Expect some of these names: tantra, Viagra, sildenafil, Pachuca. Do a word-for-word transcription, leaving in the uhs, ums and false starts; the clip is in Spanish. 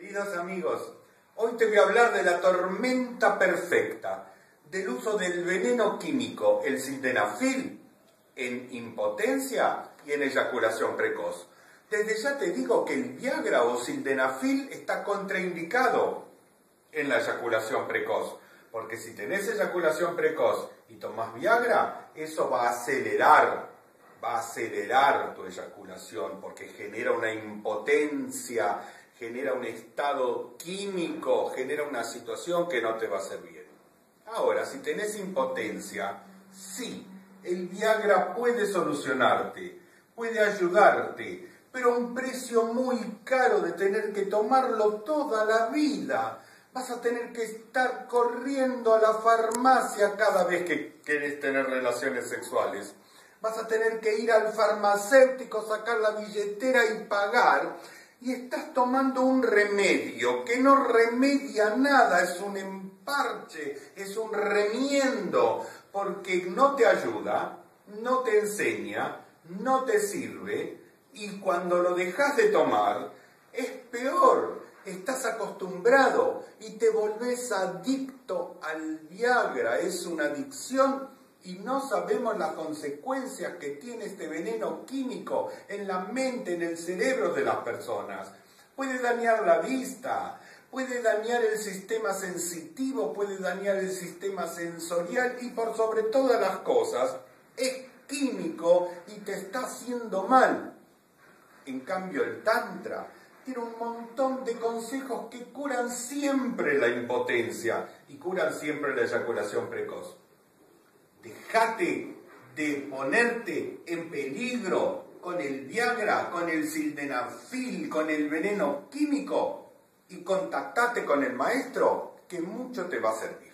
Queridos amigos, hoy te voy a hablar de la tormenta perfecta, del uso del veneno químico, el sildenafil, en impotencia y en eyaculación precoz. Desde ya te digo que el Viagra o sildenafil está contraindicado en la eyaculación precoz, porque si tenés eyaculación precoz y tomás Viagra, eso va a acelerar, va a acelerar tu eyaculación, porque genera una impotencia, genera un estado químico, genera una situación que no te va a hacer bien. Ahora, si tenés impotencia, sí, el Viagra puede solucionarte, puede ayudarte, pero a un precio muy caro de tener que tomarlo toda la vida. Vas a tener que estar corriendo a la farmacia cada vez que querés tener relaciones sexuales. Vas a tener que ir al farmacéutico, sacar la billetera y pagar. Y estás tomando un remedio que no remedia nada, es un emparche, es un remiendo, porque no te ayuda, no te enseña, no te sirve, y cuando lo dejas de tomar es peor, estás acostumbrado y te volvés adicto al Viagra, es una adicción. Y no sabemos las consecuencias que tiene este veneno químico en la mente, en el cerebro de las personas. Puede dañar la vista, puede dañar el sistema sensitivo, puede dañar el sistema sensorial y por sobre todas las cosas es químico y te está haciendo mal. En cambio el tantra tiene un montón de consejos que curan siempre la impotencia y curan siempre la eyaculación precoz. Dejate de ponerte en peligro con el Viagra, con el sildenafil, con el veneno químico y contactate con el maestro que mucho te va a servir.